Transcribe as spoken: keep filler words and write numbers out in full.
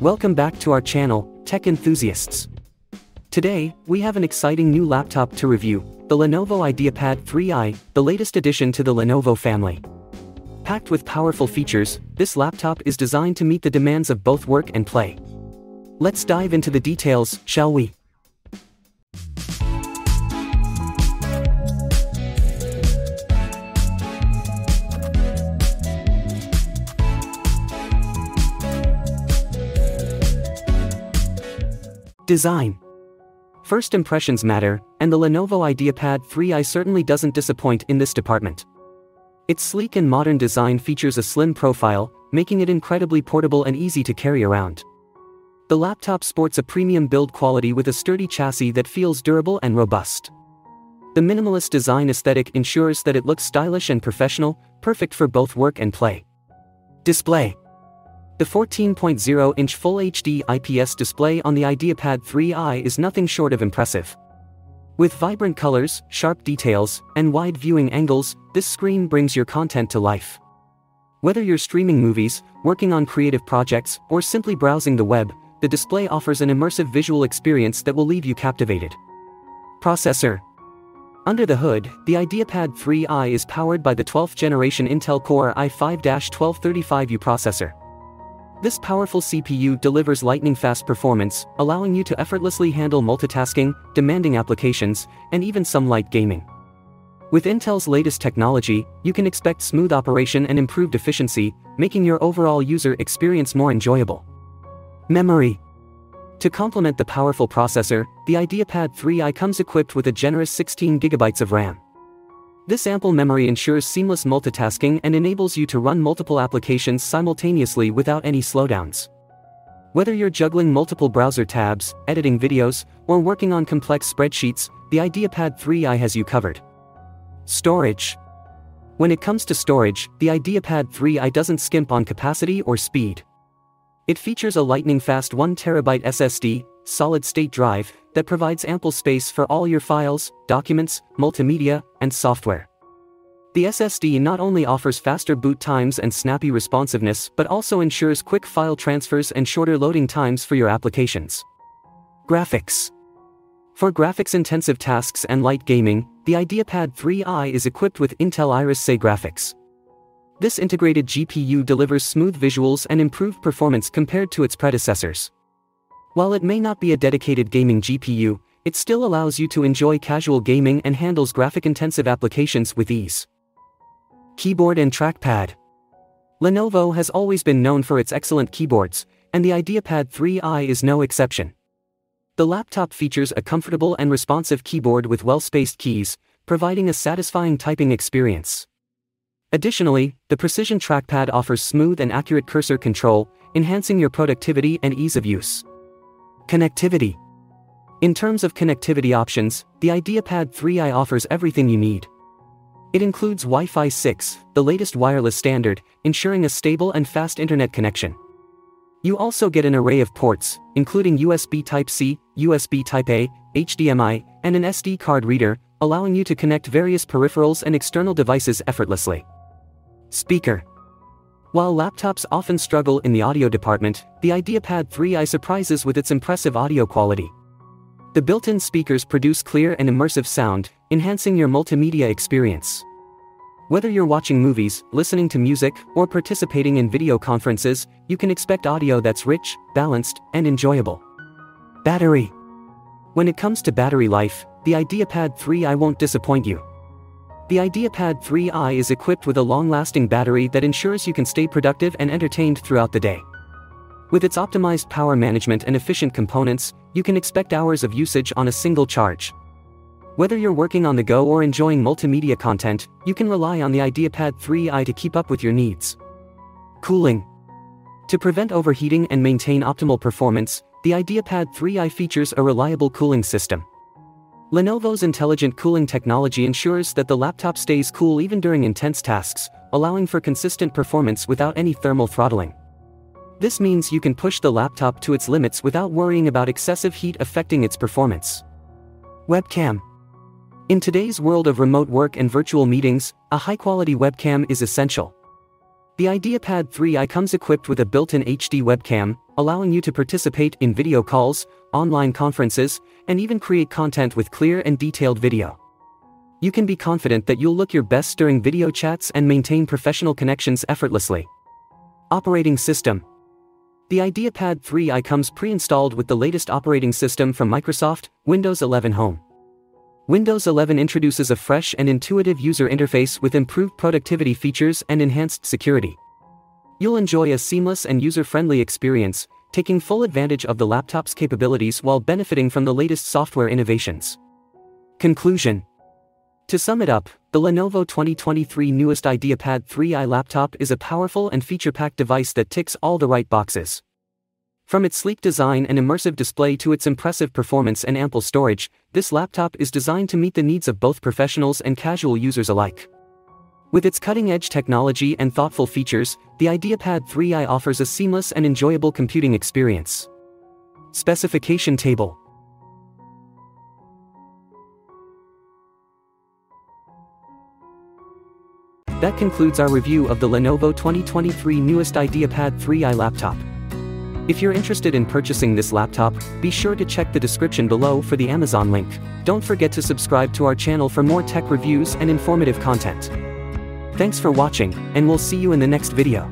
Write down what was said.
Welcome back to our channel, Tech Enthusiasts. Today, we have an exciting new laptop to review, the Lenovo IdeaPad three i, the latest addition to the Lenovo family. Packed with powerful features, this laptop is designed to meet the demands of both work and play. Let's dive into the details, shall we? Design. First impressions matter, and the Lenovo IdeaPad three i certainly doesn't disappoint in this department. Its sleek and modern design features a slim profile, making it incredibly portable and easy to carry around. The laptop sports a premium build quality with a sturdy chassis that feels durable and robust. The minimalist design aesthetic ensures that it looks stylish and professional, perfect for both work and play. Display. The fourteen point zero inch Full H D I P S display on the IdeaPad three i is nothing short of impressive. With vibrant colors, sharp details, and wide viewing angles, this screen brings your content to life. Whether you're streaming movies, working on creative projects, or simply browsing the web, the display offers an immersive visual experience that will leave you captivated. Processor. Under the hood, the IdeaPad three i is powered by the twelfth generation Intel Core i five twelve thirty-five U processor. This powerful C P U delivers lightning-fast performance, allowing you to effortlessly handle multitasking, demanding applications, and even some light gaming. With Intel's latest technology, you can expect smooth operation and improved efficiency, making your overall user experience more enjoyable. Memory. To complement the powerful processor, the IdeaPad three i comes equipped with a generous sixteen gigabytes of RAM. This ample memory ensures seamless multitasking and enables you to run multiple applications simultaneously without any slowdowns. Whether you're juggling multiple browser tabs, editing videos, or working on complex spreadsheets, the IdeaPad three i has you covered. Storage. When it comes to storage, the IdeaPad three i doesn't skimp on capacity or speed. It features a lightning-fast one terabyte S S D, solid-state drive, that provides ample space for all your files, documents, multimedia, and software. The S S D not only offers faster boot times and snappy responsiveness but also ensures quick file transfers and shorter loading times for your applications. Graphics. For graphics-intensive tasks and light gaming, the IdeaPad three i is equipped with Intel Iris Xe Graphics. This integrated G P U delivers smooth visuals and improved performance compared to its predecessors. While it may not be a dedicated gaming G P U, it still allows you to enjoy casual gaming and handles graphic-intensive applications with ease. Keyboard and trackpad. Lenovo has always been known for its excellent keyboards, and the IdeaPad three i is no exception. The laptop features a comfortable and responsive keyboard with well-spaced keys, providing a satisfying typing experience. Additionally, the precision trackpad offers smooth and accurate cursor control, enhancing your productivity and ease of use. Connectivity. In terms of connectivity options, the IdeaPad three i offers everything you need. It includes Wi-Fi six, the latest wireless standard, ensuring a stable and fast internet connection. You also get an array of ports, including U S B Type-C, U S B Type-A, H D M I, and an S D card reader, allowing you to connect various peripherals and external devices effortlessly. Speaker. While laptops often struggle in the audio department, the IdeaPad three i surprises with its impressive audio quality. The built-in speakers produce clear and immersive sound, enhancing your multimedia experience. Whether you're watching movies, listening to music, or participating in video conferences, you can expect audio that's rich, balanced, and enjoyable. Battery. When it comes to battery life, the IdeaPad three i won't disappoint you. The IdeaPad three i is equipped with a long-lasting battery that ensures you can stay productive and entertained throughout the day. With its optimized power management and efficient components, you can expect hours of usage on a single charge. Whether you're working on the go or enjoying multimedia content, you can rely on the IdeaPad three i to keep up with your needs. Cooling. To prevent overheating and maintain optimal performance, the IdeaPad three i features a reliable cooling system. Lenovo's intelligent cooling technology ensures that the laptop stays cool even during intense tasks, allowing for consistent performance without any thermal throttling. This means you can push the laptop to its limits without worrying about excessive heat affecting its performance. Webcam. In today's world of remote work and virtual meetings, a high-quality webcam is essential. The IdeaPad three i comes equipped with a built-in H D webcam, allowing you to participate in video calls, online conferences, and even create content with clear and detailed video. You can be confident that you'll look your best during video chats and maintain professional connections effortlessly. Operating system. The IdeaPad three i comes pre-installed with the latest operating system from Microsoft, Windows eleven Home. Windows eleven introduces a fresh and intuitive user interface with improved productivity features and enhanced security. You'll enjoy a seamless and user-friendly experience, taking full advantage of the laptop's capabilities while benefiting from the latest software innovations. Conclusion. To sum it up, the Lenovo twenty twenty-three newest IdeaPad three i laptop is a powerful and feature-packed device that ticks all the right boxes. From its sleek design and immersive display to its impressive performance and ample storage, this laptop is designed to meet the needs of both professionals and casual users alike. With its cutting-edge technology and thoughtful features, the IdeaPad three i offers a seamless and enjoyable computing experience. Specification table. That concludes our review of the Lenovo twenty twenty-three newest IdeaPad three i laptop. If you're interested in purchasing this laptop, be sure to check the description below for the Amazon link. Don't forget to subscribe to our channel for more tech reviews and informative content. Thanks for watching, and we'll see you in the next video.